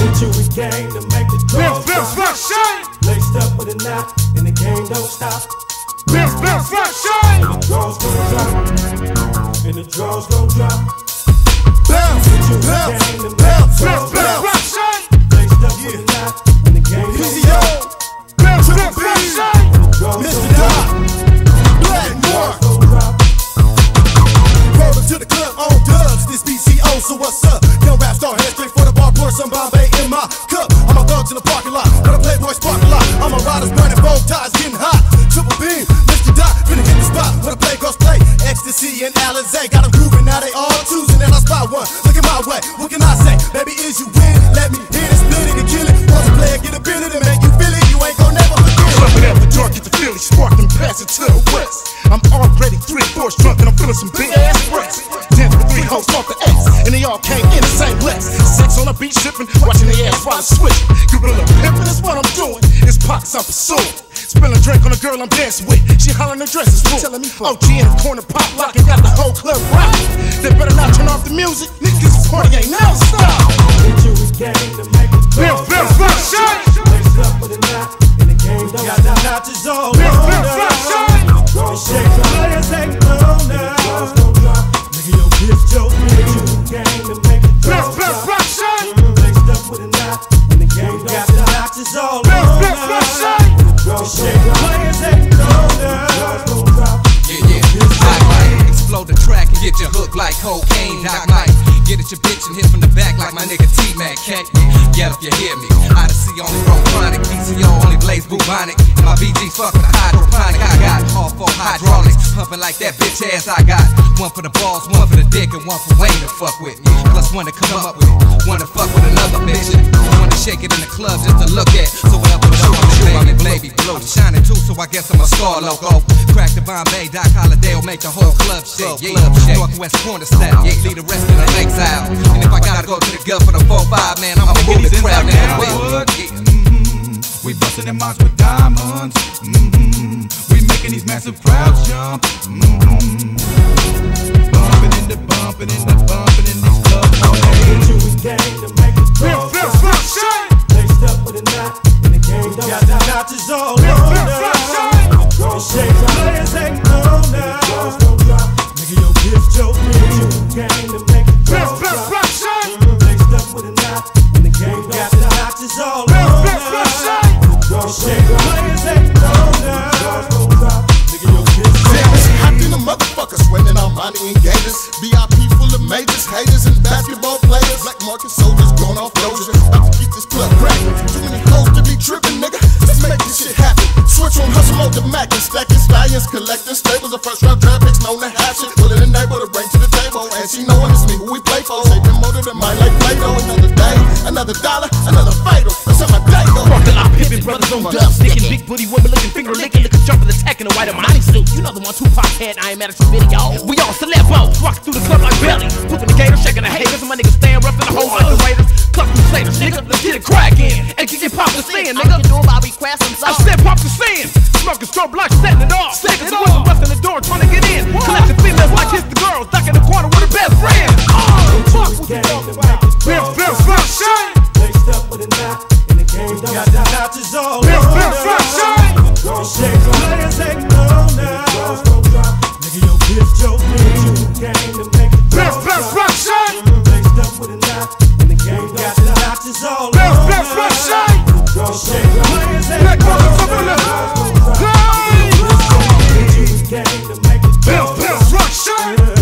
Into his gang to make the drugs drop. Laced up with a knot and the gang don't stop. And the drugs gon' drop. And the drugs gon' drop. Into his gang to make the drugs drop. Laced up with a knot and the gang don't stop. And the drugs gon' drop. Black Market gon' drop. Rollin' to the club on dubs. This PCO, so what's up? Young rap star head straight for the bar, pour some Bombay in my cup. I'm a thug in the parking lot, but I play boy spark a lot. I'm a rider's burning bow ties, getting hot. Triple beam, Mr. Dot, finna hit the spot. When I play girls play, ecstasy and Alizé. Got them grooving, now they all choosing, and I spot one. Looking my way, what can I say? Baby, is you in? Let me hit it, split it and kill it. Once a player get a bit of it, make you feel it. You ain't gon' never forget it. Clubbing out the dark, get the Philly, spark and pass it to the west. I'm already 3/4 drunk, and I'm feeling some big ass breasts. Dancing with three hoes off the X, and they all came in the same legs. Sex on a beach, shipping, watching they ass while I switch. Gorilla pimpin', that's what I'm doing. It's pox I'm pursuing. Spilling drink on a girl I'm dancing with. She hollering her dress is full. Telling me OG in the corner pop locking, got the whole club rocking. They better not turn off the music. Niggas party ain't now stop. Into his game to make it go. Lace up with a knot, and the game don't stop. Got the notches all on. Explode the track and get your hook like cocaine, Doc Mike. Get at your bitch and hit from the back like my nigga T-Mac can't me. Get up, you hear me. Odyssey only roll chronic, PCO only blaze bubonic. My BG's fucking hydroponic. I got all four hydraulics, pumping like that bitch ass I got. One for the balls, one for the dick, and one for Wayne to fuck with. Plus one to come up with, one to fuck with another bitch. One to shake it in the club just to look at. So whatever the show, I'm in baby blow. Shining too, so I guess I'm a star logo. Crack the Bombay, Doc Holliday'll make the whole club shake. Northwest corner style, leave the rest in the exile. And if I gotta go to the gut for the 4-5, man, I'ma move the crowd in the way. We bustin' them marks with diamonds. We making these massive crowds jump. Bumpin' in the bumpin' in the bumpin' in these clubs all day. Into his gang to make the drugs drop. Laced up with a knot, and the gang don't stop. Got the notches all on us. Don't shake the players ain't on us. The drugs don't drop, nigga, your bitch joke. Into his gang to make the drugs drop. Laced up with a knot, and the gang don't stop. Got the notches all on us. Hopped in a motherfucker, sweating Armani and Gators. VIP full of majors, haters and basketball players. Black market soldiers, going off doja. About to keep this club cracking. Too many hoes to be tripping, nigga. Let's make this shit happen. Switch on hustle mode to Mac and stacking stallions, collecting staples of first round draft picks, known to have shit. Willing and able to bring to the table, and she knowing it's me who we play for. Shaping motor to mine like Play-Doh. Another day, another dollar, another fatal. That's how my day go. Brothers on dubs, sticking big booty woman looking finger licking, looking sharp and attacking a white Armani suit. You know the one Tupac had, I ain't mad at you video. We all celebos, walking through the club like belly, pooping the gator, shaking the haters, and my niggas staying rough in the whole underrators. Club crusaders, nigga, let's get it crackin'. And get pop the sand, nigga. I said pop the sand, smoking strobe blocks, setting it off. Seconds away from busting the door, trying to get in. Collecting females like his the girls, stuck in the corner with her best friend. Oh, fuck what you talking about? Laced up with a knot. Got the notches all on us. Don't shake the players ain't on us. The drugs don't drop, nigga, your bitch joke. Into the game to make the drugs drop. Laced up with a knot, and the game got the notches all on us. Don't shake the players ain't on us. The drugs don't drop, nigga, your bitch joke. Into the game to make the drugs drop.